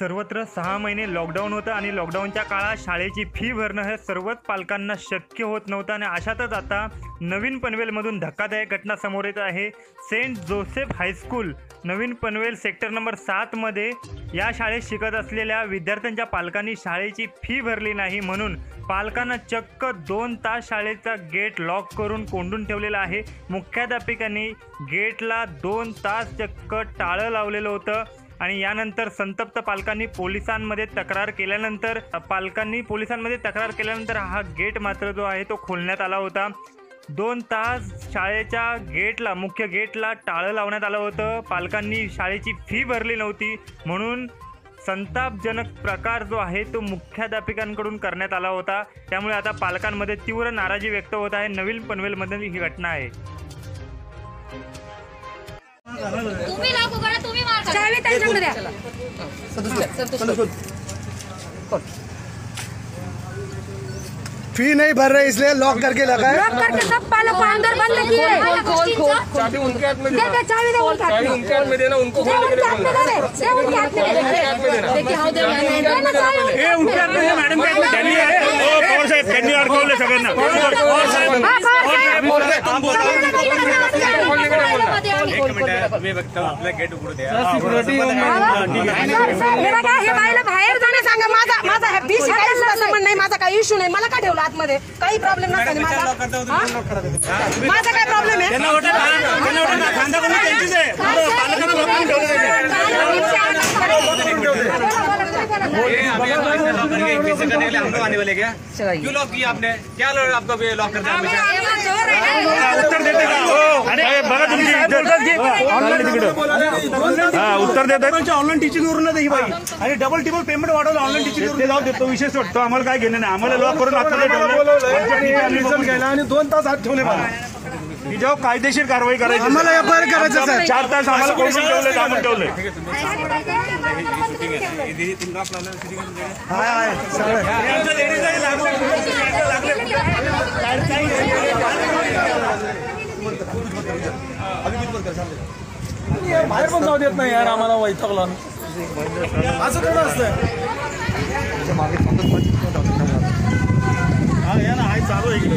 सर्वत्र 6 महिने लॉकडाऊन होतं आणि लॉकडाऊनच्या काळात शाळेची फी भरणं हे सर्वच पालकांना शक्य होत नव्हतं आणि अशातच आता नवीन पनवेलमधून धक्कादायक घटना समोर येत आहे। सेंट जोसेफ हायस्कूल नवीन पनवेल सेक्टर नंबर 7 मध्ये या शाळेत शिकत असलेल्या विद्यार्थ्यांच्या पालकांनी शाळेची फी भरली नाही म्हणून पालकांना चक्क 2 तास शाळेचा गेट लॉक करून कोंडून ठेवलेला आहे। मुख्याध्यापिकांनी गेटला 2 तास चक्क टाळं लावलेलं होतं आणि यानंतर संतप्त पालकांनी पोलिसांमध्ये तक्रार केल्यानंतर हा गेट मात्र जो आहे तो खोलण्यात आला होता। 2 तास शाळेच्या गेटला मुख्य गेटला टाळं लावण्यात आलं होतं। पालकांनी शाळेची फी भरली नव्हती म्हणून संतापजनक प्रकार जो आहे तो मुख्याध्यापिकांकडून करण्यात आला होता। त्यामुळे आता पालकांमध्ये तीव्र नाराजी व्यक्त होत आहे। नवीन पनवेलमधील ही घटना आहे। फी नहीं भर रहे इसलिए लॉक करके लगा है। लॉक करके सब पालक को अंदर बंद किए। चाबी उनके हाथ में देना। चाबी उनके हाथ में देना। उनको खोलने के लिए बोला मध्ये काही प्रॉब्लेम नाही। माझा काय प्रॉब्लेम आहे? त्यांना खांदा कोणी त्यांचीच आहे। पालकांना प्रॉब्लेम ठेवले क्या? क्यों लॉक किया आपने? क्या आपको लॉक कर उत्तर देतात। ऑनलाइन टीचिंग करून नाही भाई आणि डबल टिबल पेमेंट वाढवलं। ऑनलाइन टीचिंग करून जाऊ देतो विशेष वाटतो आम्हाला काय घेणे नाही। आम्हाला लॉक करून रिझल्ट घ्यायला आणि 2 तास हात ठेवले मला जो कायदेशीर कारवाई करायची आम्हाला एफआयआर करायचं सर। 4 तास आम्हाला कोणतं ठेवलं जामून ठेवलं हे तुमका आपल्याला शूटिंग हाय हाय सगळं यांचं लेडीज आहे लागले अभी बिलकुल कर चालले हे बाहेर पण जाऊ देत नाही यार आम्हाला वैतागला असं थोडं असतं मागे फक्त हां यार हाय चालू आहे इकडे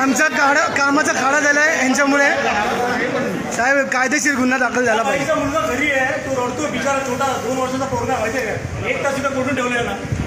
आमचा कामाचा खाडा झालाय यांच्यामुळे साहेब कायदेशीर गुन्हा दाखल झाला पाहिजे। मुलगा घरी आहे तो रडतो बिचारा छोटा 2 वर्षाचा पोरगा आहे। 1 तास इथं कोठून ठेवलंय ना